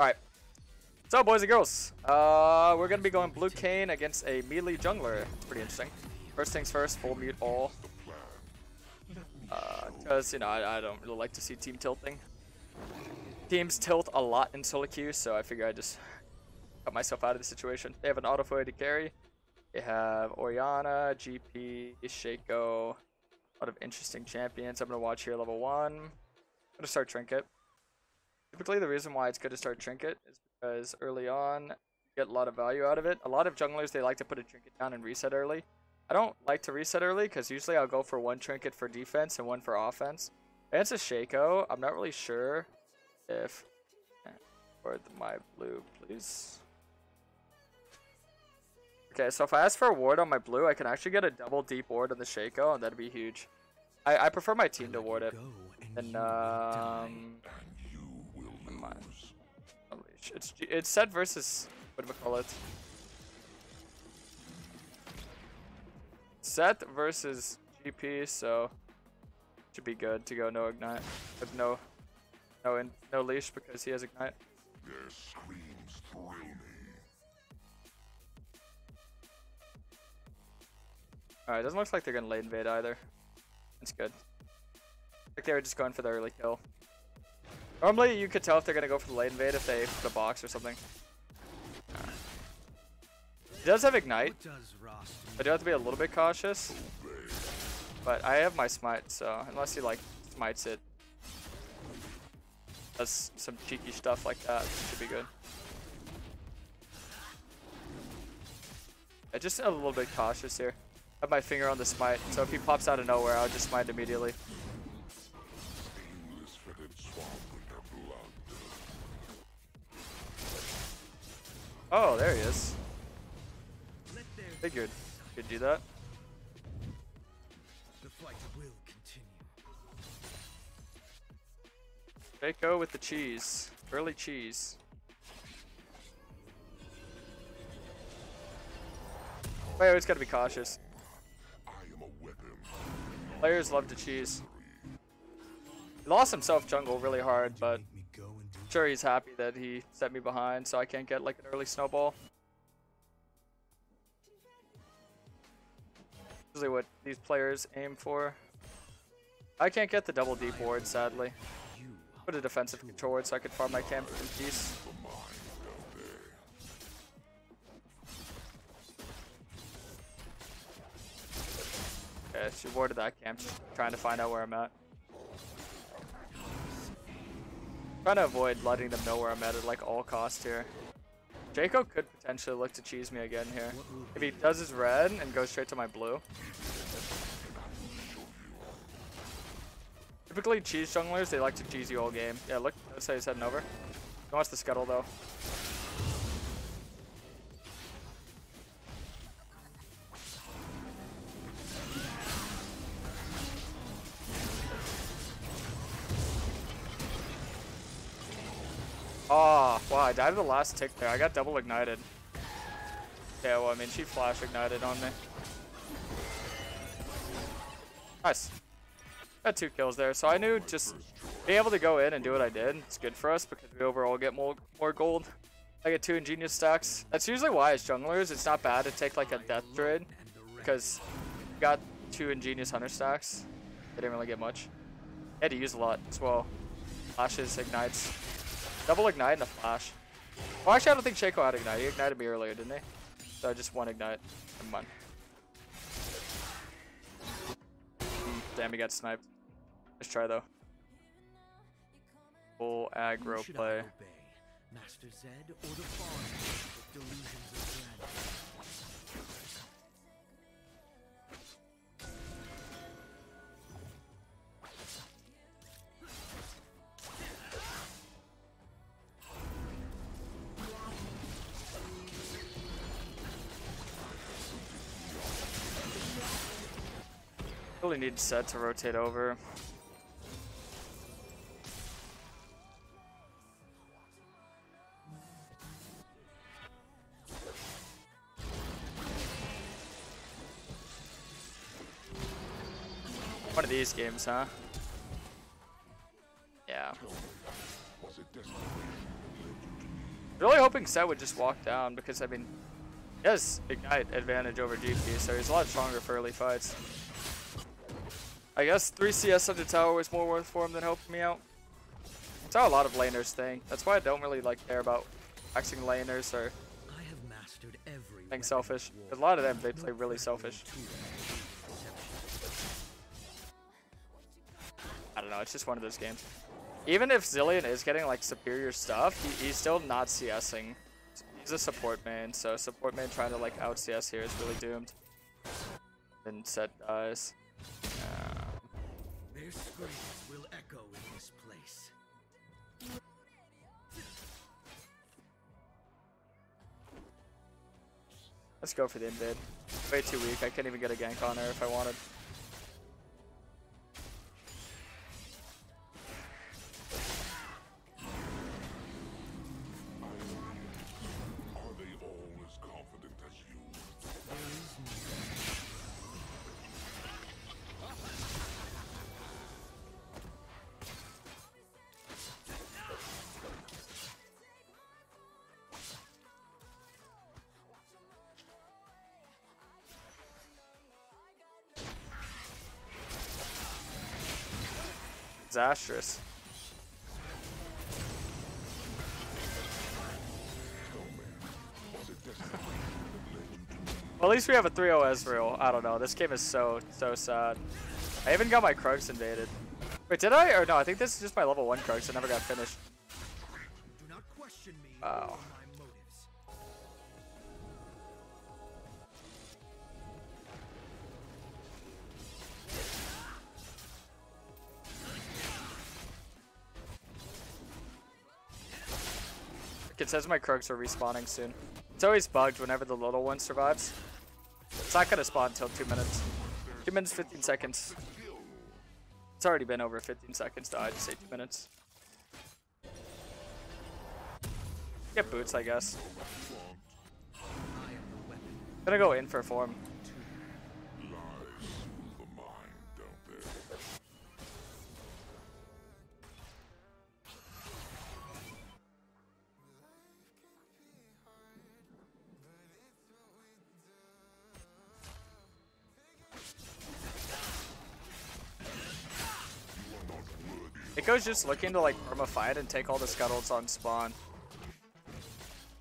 Alright. So, boys and girls, we're going to be going blue Kayn against a melee jungler. It's pretty interesting. First things first, full mute all. Because, you know, I don't really like to see team tilting. Teams tilt a lot in solo queue, so I figure I just cut myself out of the situation. They have an auto foil to carry. They have Orianna, GP, Shaco. A lot of interesting champions. I'm going to watch here level 1. I'm going to start Trinket. Typically, the reason why it's good to start Trinket is because early on, you get a lot of value out of it. A lot of junglers, they like to put a Trinket down and reset early. I don't like to reset early because usually I'll go for one Trinket for defense and one for offense. Against a Shaco, I'm not really sure if... Or my blue, please. Okay, so if I ask for a ward on my blue, I can actually get a double deep ward on the Shaco, and that'd be huge. I prefer my team to ward it. And, it's Sett versus, what do we call it? Sett versus GP, so should be good to go no ignite with no leash because he has ignite. Their screams thrill me. Alright, doesn't look like they're gonna late invade either. That's good. Like they were just going for the early kill. Normally, you could tell if they're gonna go for the late invade if they put a box or something. He does have ignite. I do have to be a little bit cautious. But I have my smite, so unless he like smites it, does some cheeky stuff like that, should be good. Yeah, just a little bit cautious here. I have my finger on the smite, so if he pops out of nowhere, I'll just smite immediately. Oh, there he is. Figured. Could do that. The fight will continue. Shaco with the cheese. Early cheese. Player always gotta be cautious. Players love to cheese. He lost himself jungle really hard, but I'm sure he's happy that he set me behind so I can't get like an early snowball. Usually what these players aim for. I can't get the double deep ward, sadly. Put a defensive control ward so I can farm my camp in peace. Okay, she warded that camp, just trying to find out where I'm at. Trying to avoid letting them know where I'm at like all costs here. Shaco could potentially look to cheese me again here. If he does his red and goes straight to my blue. Typically cheese junglers, they like to cheese you all game. Yeah, look, let's say he's heading over. Don't watch the scuttle though. Oh, wow, I died to the last tick there. I got double ignited. Yeah, well, I mean, she flash ignited on me. Nice. Got 2 kills there, so I knew just being able to go in and do what I did, it's good for us because we overall get more gold. I get 2 ingenious stacks. That's usually why as junglers, it's not bad to take like a death druid because we got 2 ingenious hunter stacks. They didn't really get much. I had to use a lot as well. Flashes, ignites. Double ignite and a flash. Well, actually, I don't think Shaco had ignite. He ignited me earlier, didn't he? So I just one ignite. Never mind. Damn, he got sniped. Let's try though. Full aggro play. Really need Sett to rotate over. One of these games, huh? Yeah. Really hoping Sett would just walk down because, I mean, he has Ignite advantage over GP, so he's a lot stronger for early fights. I guess 3 CS under tower was more worth for him than helping me out. That's how a lot of laners think. That's why I don't really like care about waxing laners or being selfish. Because a lot of them, they play really selfish. I don't know, it's just one of those games. Even if Zilean is getting like superior stuff, he's still not CSing. He's a support main, so support main trying to like out CS here is really doomed. Then Sett dies. Their screams will echo in this place. Let's go for the invade. Way too weak. I couldn't even get a gank on her if I wanted. Disastrous. Well, at least we have a 3-0 Ezreal. I don't know. This game is so sad. I even got my Krugs invaded. Wait, did I? Or no, I think this is just my level 1 Krugs. I never got finished. Wow. It says my Krugs are respawning soon. It's always bugged whenever the little one survives. It's not gonna spawn until 2 minutes. 2 minutes, 15 seconds. It's already been over 15 seconds, though. I just say 2 minutes. Get boots, I guess. I'm gonna go in for form. I was just looking to like perma fight and take all the scuttles on spawn.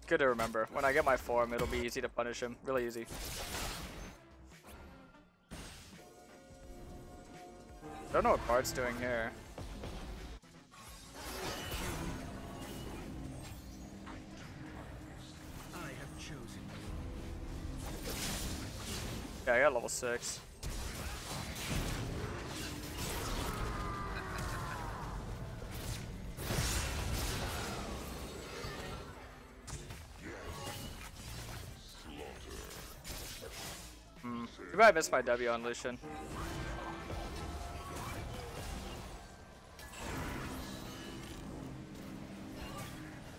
Good to remember. When I get my form, it'll be easy to punish him. Really easy. Don't know what Bard's doing here. Yeah, I got level 6. I missed my W on Lucian.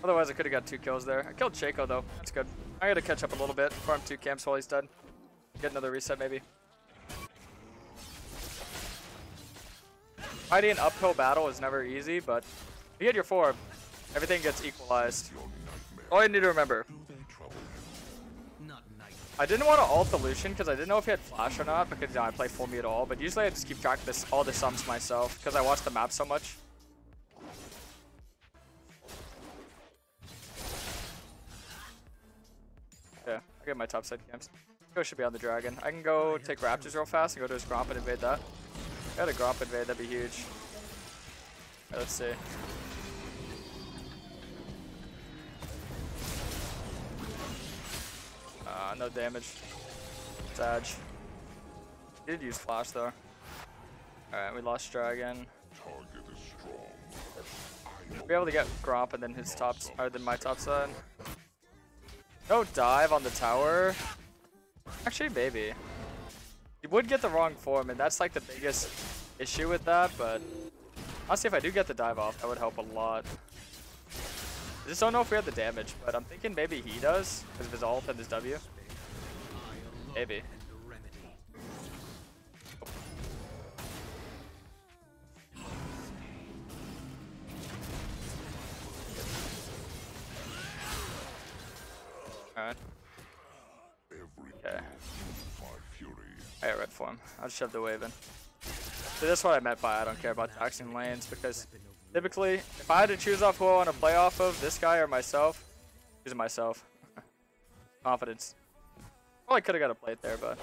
Otherwise, I could have got 2 kills there. I killed Shaco though. That's good. I gotta catch up a little bit. Farm 2 camps while he's dead. Get another reset maybe. Fighting an uphill battle is never easy, but if you get your form, everything gets equalized. All you need to remember. I didn't want to ult the Lucian because I didn't know if he had flash or not because I play full mute at all, but usually I just keep track of this, all the sums myself because I watch the map so much. Yeah, I get my top side camps. Go should be on the dragon. I can go take Raptors real fast and go to his Gromp and invade that. I got a Gromp invade, that'd be huge. Right, let's see. No damage. Sag. He did use flash though. Alright, we lost dragon. We'll be able to get Gromp and then his tops, or then my top side. No dive on the tower. Actually, maybe. You would get the wrong form, and that's like the biggest issue with that, but honestly, if I do get the dive off, that would help a lot. I just don't know if we have the damage, but I'm thinking maybe he does because of his ult and his W. Maybe. Alright. Okay. I got red for him. I'll just shove the wave in. See, that's what I meant by I don't care about toxing lanes, because typically, if I had to choose off who I want to play off of, this guy or myself, choosing myself. Confidence. Probably could have got a plate there, but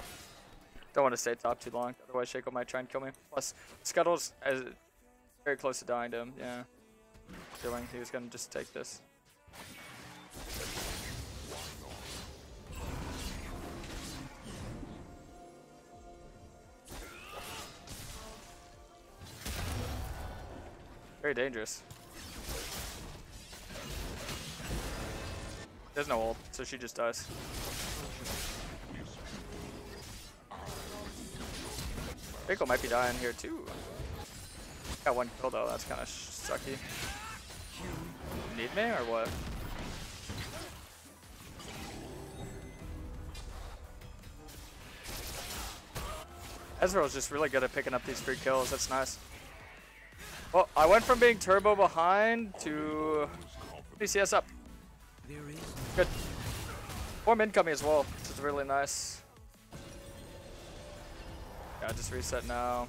don't want to stay top too long. Otherwise, Shaco might try and kill me. Plus, Scuttle's very close to dying to him. Yeah. He was going to just take this. Very dangerous. There's no ult, so she just dies. Shaco might be dying here too. Got one kill though, that's kind of sucky. You need me or what? Ezreal's just really good at picking up these free kills, that's nice. Well, I went from being turbo behind to PCS up. Good. Form incoming as well, which is really nice. Yeah, just reset now.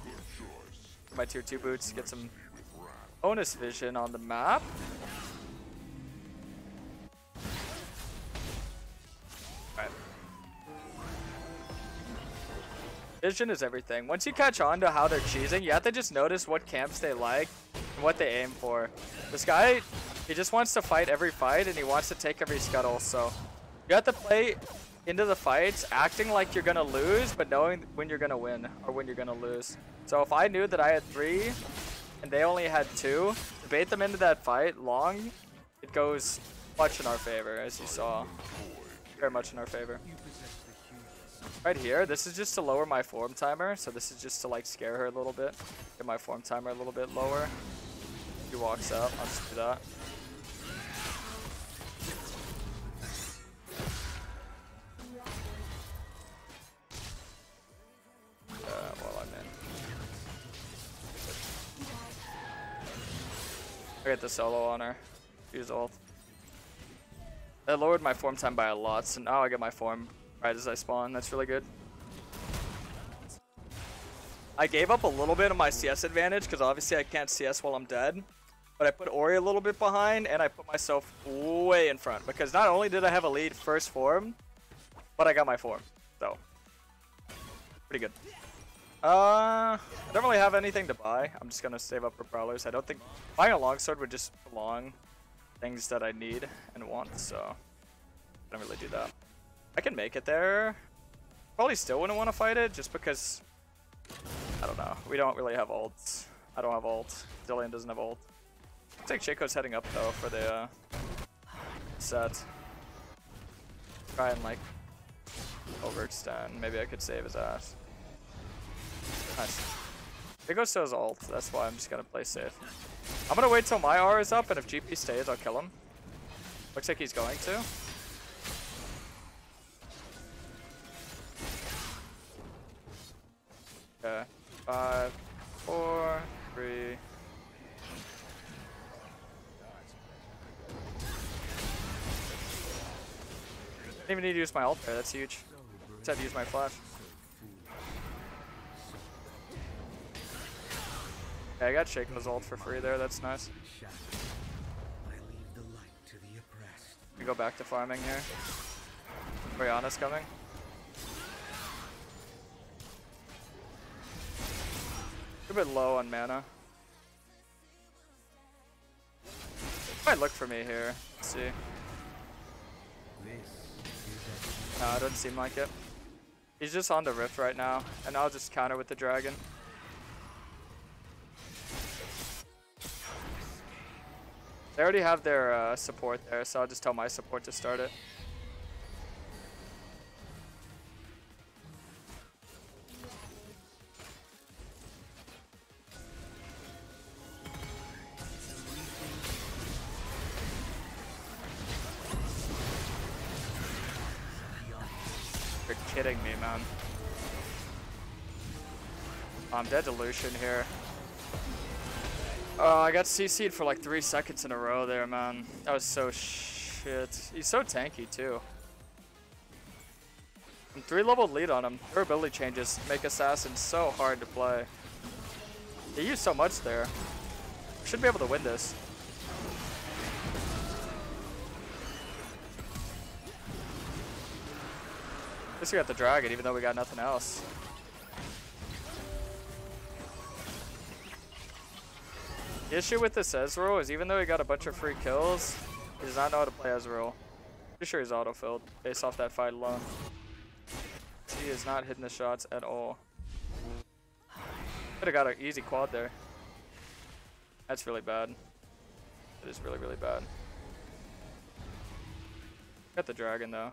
Get my tier 2 boots, get some bonus vision on the map. Alright. Vision is everything. Once you catch on to how they're cheesing, you have to just notice what camps they like and what they aim for. This guy, he just wants to fight every fight and he wants to take every scuttle, so you have to play into the fights acting like you're gonna lose but knowing when you're gonna win or when you're gonna lose. So if I knew that I had 3 and they only had 2, to bait them into that fight long, it goes much in our favor, as you saw. Very much in our favor. Right here, this is just to lower my form timer, so this is just to like scare her a little bit. Get my form timer a little bit lower. She walks up, I'll just do that. Well, I'm in. I get the solo on her. She's ult. I lowered my form time by a lot, so now I get my form right as I spawn. That's really good. I gave up a little bit of my CS advantage because obviously I can't CS while I'm dead. But I put Ori a little bit behind and I put myself way in front because not only did I have a lead first form, but I got my form. So, pretty good. I don't really have anything to buy. I'm just going to save up for Prowlers. I don't think buying a longsword would just prolong things that I need and want, so I don't really do that. I can make it there. Probably still wouldn't want to fight it just because, I don't know, we don't really have ults. I don't have ult. Zilean doesn't have ult. I think Shaco's heading up though for the set. Try and like overextend. Maybe I could save his ass. Nice. Shaco still has ult, that's why I'm just gonna play safe. I'm gonna wait till my R is up, and if GP stays, I'll kill him. Looks like he's going to. Okay. 5, 4, 3. Didn't even need to use my ult there, that's huge. Just had to use my flash. Yeah, I got Shaco's ult for free there, that's nice. We go back to farming here. Orianna's coming. A bit low on mana. Might look for me here. Let's see. Nah, it doesn't seem like it. He's just on the rift right now, and I'll just counter with the dragon. They already have their support there, so I'll just tell my support to start it. You're kidding me, man. Oh, I'm dead to Lucian here. Oh, I got CC'd for like 3 seconds in a row there, man. That was so shit. He's so tanky, too. 3-level lead on him. Durability changes make Assassin so hard to play. They use so much there. Should be able to win this. At least we got the dragon, even though we got nothing else. The issue with this Ezreal is even though he got a bunch of free kills, he does not know how to play Ezreal. Pretty sure he's auto-filled based off that fight alone. He is not hitting the shots at all. Could have got an easy quad there. That's really bad. It is really, really bad. Got the dragon though.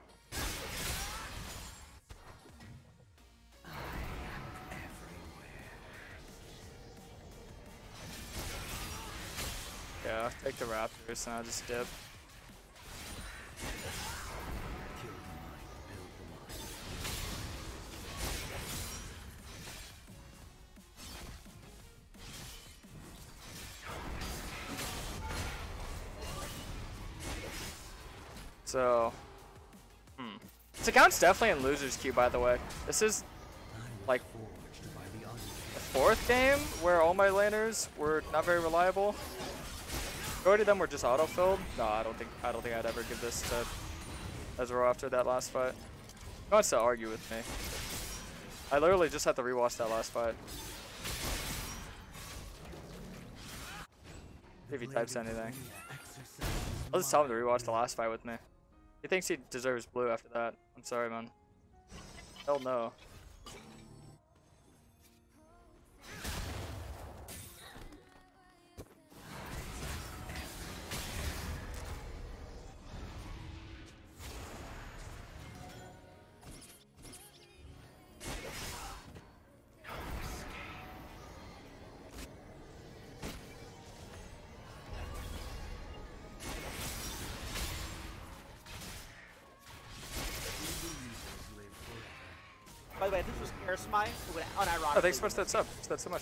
Yeah, I'll take the Raptors and I'll just dip. So, This account's definitely in loser's queue, by the way. This is like the fourth game where all my laners were not very reliable. Majority of them were just auto-filled. No, I don't think I'd ever give this to Ezreal after that last fight. He wants to argue with me. I literally just had to rewatch that last fight. If he types anything. I'll just tell him to rewatch the last fight with me. He thinks he deserves blue after that. I'm sorry, man. Hell no. By the way, this was Karismai, who would unironically... Oh, thanks so much for that sub. That's so much.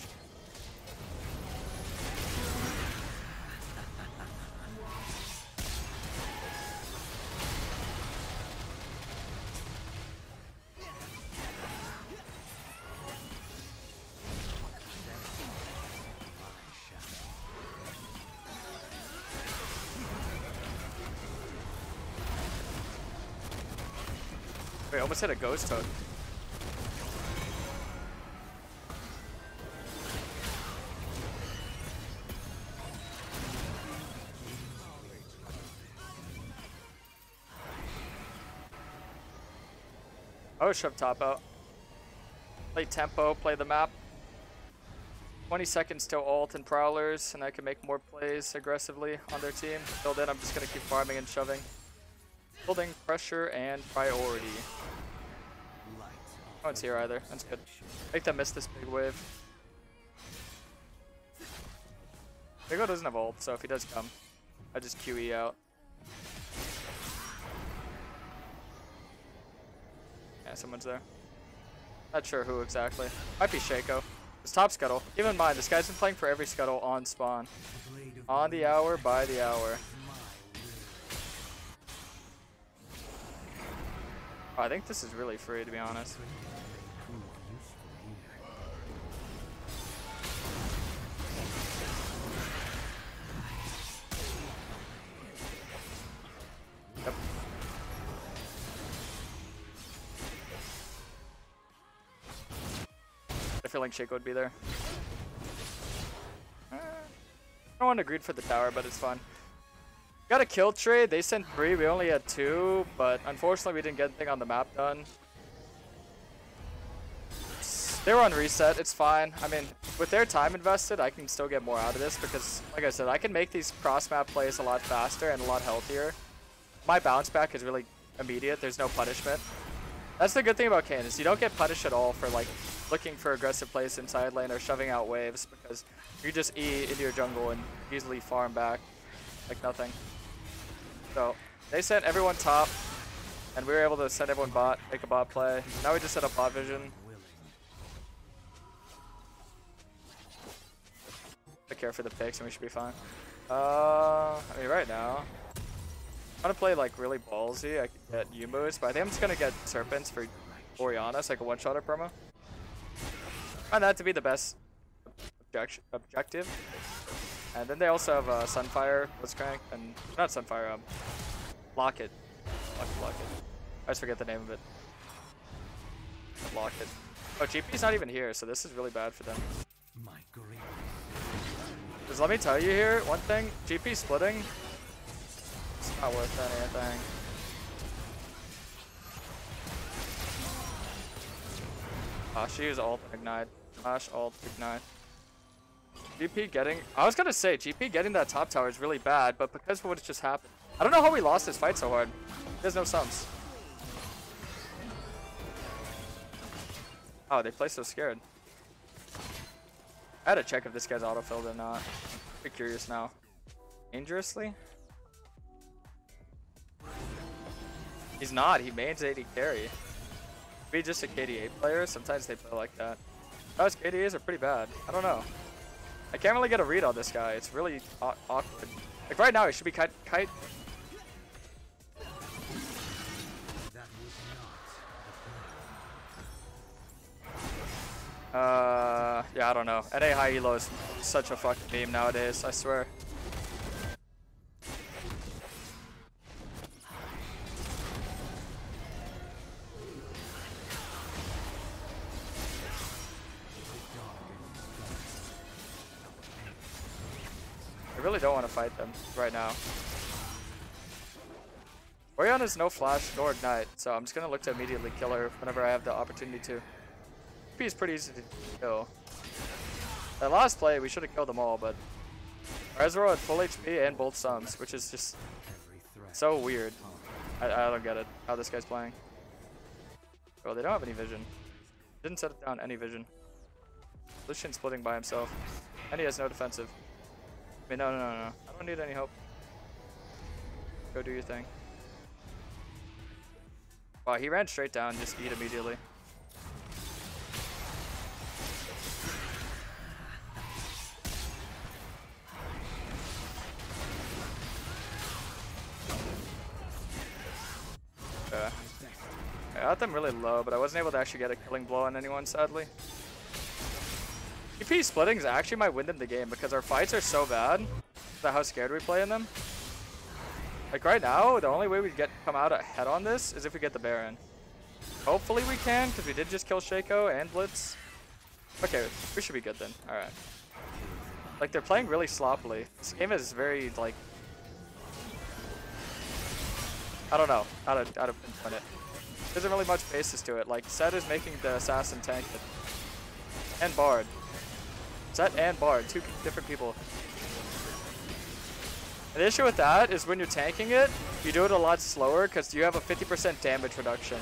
Wait, I almost hit a ghost toad. I would shove top out. Play tempo, play the map. 20 seconds till ult and prowlers, and I can make more plays aggressively on their team. Until then, I'm just going to keep farming and shoving. Building pressure and priority. No one's here either. That's good. Make them miss this big wave. Vigo doesn't have ult, so if he does come, I just QE out. Someone's there. Not sure who exactly. Might be Shaco. It's top scuttle. Keep in mind, this guy's been playing for every scuttle on spawn. On the hour, by the hour. Oh, I think this is really free, to be honest. I feel like Shaco would be there. No one agreed for the tower, but it's fun. Got a kill trade. They sent 3. We only had 2, but unfortunately we didn't get anything on the map done. They were on reset. It's fine. I mean, with their time invested, I can still get more out of this because, like I said, I can make these cross-map plays a lot faster and a lot healthier. My bounce back is really immediate. There's no punishment. That's the good thing about Kayn, is you don't get punished at all for, like, looking for aggressive plays in side lane or shoving out waves, because you just E into your jungle and easily farm back like nothing. So they sent everyone top and we were able to send everyone bot, make a bot play. Now we just set up bot vision. Take care for the picks and we should be fine. I mean right now I'm gonna play like really ballsy. I could get Yumus, but I think I'm just gonna get Serpents for Orianna, so I can one-shot her promo. Find that to be the best objective. And then they also have Sunfire, Blitzcrank, and not Sunfire, Locket. Locket. I just forget the name of it. Locket. Oh, GP's not even here, so this is really bad for them. Because let me tell you here, one thing, GP splitting, it's not worth anything. Ah, she used ult ignite. Flash ult ignite. GP getting... I was gonna say, GP getting that top tower is really bad, but because of what just happened... I don't know how we lost this fight so hard. There's no sums. Oh, they play so scared. I had to check if this guy's autofilled or not. I'm curious now. Dangerously? He's not. He mains AD carry. Be just a KDA player. Sometimes they play like that. Those KDAs are pretty bad. I don't know. I can't really get a read on this guy. It's really awkward. Like right now, he should be kite. Yeah, I don't know. NA high elo is such a fucking meme nowadays, I swear. I really don't want to fight them right now. Orianna's no flash nor ignite, so I'm just gonna look to immediately kill her whenever I have the opportunity to. GP is pretty easy to kill. That last play, we should have killed them all, but Ezreal had full HP and both sums, which is just so weird. I don't get it, how this guy's playing. Well, they don't have any vision. Didn't set it down any vision. Lucian's splitting by himself, and he has no defensive. I mean, no. I don't need any help. Go do your thing. Wow, he ran straight down, just eat immediately. I got them really low, but I wasn't able to actually get a killing blow on anyone, sadly. GP splitting actually might win them the game because our fights are so bad that how scared we play in them. Like right now, the only way we come out ahead on this is if we get the Baron. Hopefully we can, because we did just kill Shaco and Blitz. Okay, we should be good then. All right. Like they're playing really sloppily. This game is very like, I don't know how to pinpoint it. There's not really much basis to it. Like, Sett is making the assassin tank and Bard. Sett and Bard, two different people. The issue with that is when you're tanking it, you do it a lot slower because you have a 50% damage reduction.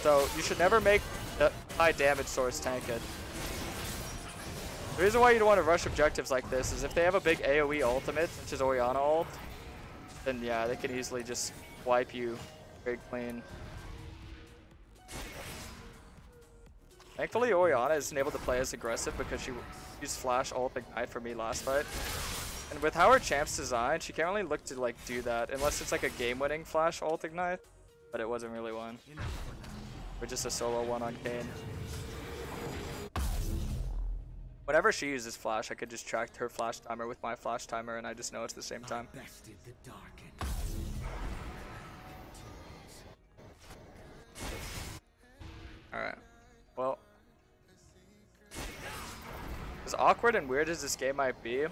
So you should never make the high damage source tank it. The reason why you don't want to rush objectives like this is if they have a big AoE ultimate, which is Orianna ult, then yeah, they can easily just wipe you very clean. Thankfully, Orianna isn't able to play as aggressive because she used flash ult ignite for me last fight. And with how her champ's designed, she can't really look to like do that unless it's like a game-winning flash ult ignite. But it wasn't really one. We're just a solo one on Kayn. Whenever she uses flash, I could just track her flash timer with my flash timer, and I just know it's the same time. All right. Well. As awkward and weird as this game might be, it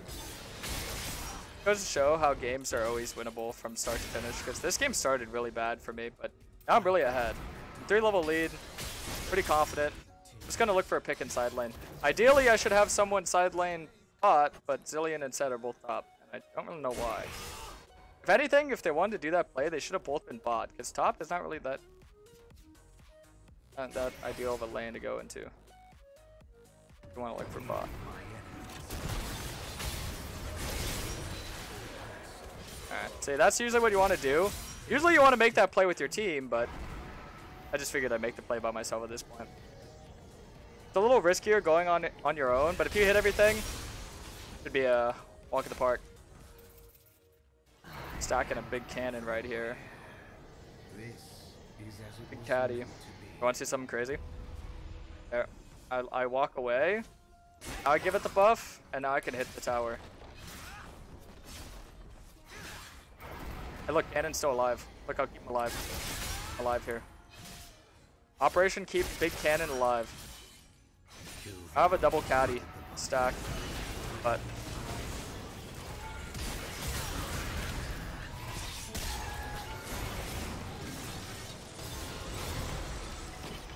goes to show how games are always winnable from start to finish, because this game started really bad for me, but now I'm really ahead. 3-level lead, pretty confident. Just gonna look for a pick in side lane. Ideally, I should have someone side lane top, but Zilean and Sett are both top, and I don't really know why. If anything, if they wanted to do that play, they should have both been bot, because top is not really that... not that ideal of a lane to go into. You want to look for bot. Alright, see, that's usually what you want to do. Usually you want to make that play with your team, but I just figured I'd make the play by myself at this point. It's a little riskier going on your own, but if you hit everything, it would be a walk in the park. Stacking a big cannon right here. Big Caddy. You want to see something crazy? There. I walk away. Now I give it the buff, and now I can hit the tower. Hey, look, Cannon's still alive. Look, I'll keep him alive. Alive here. Operation keep Big Cannon alive. I have a double caddy stack, but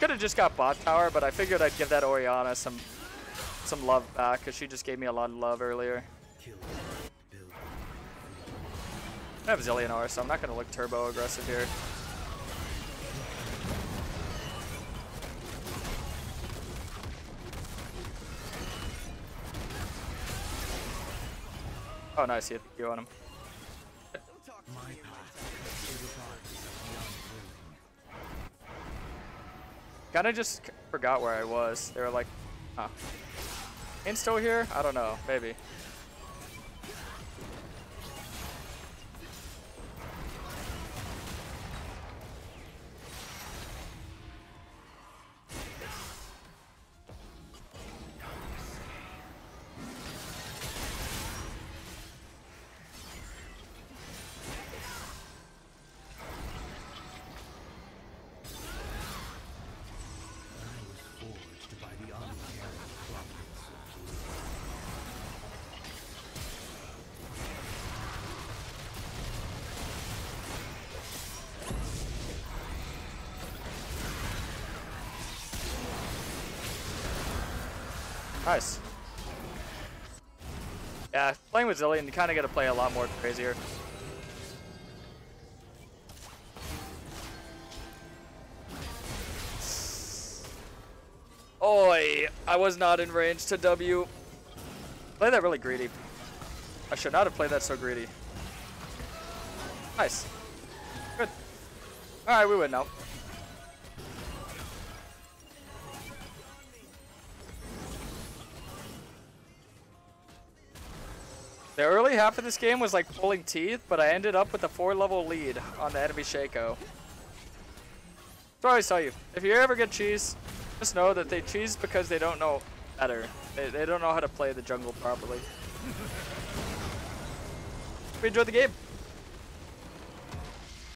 could have just got bot tower, but I figured I'd give that Orianna some love back because she just gave me a lot of love earlier. I have Zilean R, so I'm not gonna look turbo aggressive here. Oh, nice, he hit the Q on him. Kinda just forgot where I was. They were like, huh. Insto here? I don't know, maybe. Nice. Yeah, playing with Zilean, you kind of got to play a lot more crazier. Oi, I was not in range to W. Play that really greedy. I should not have played that so greedy. Nice. Good. Alright, we win now. The early half of this game was like pulling teeth, but I ended up with a 4-level lead on the enemy Shaco. That's what I always tell you. If you ever get cheese, just know that they cheese because they don't know better. They don't know how to play the jungle properly. We enjoyed the game.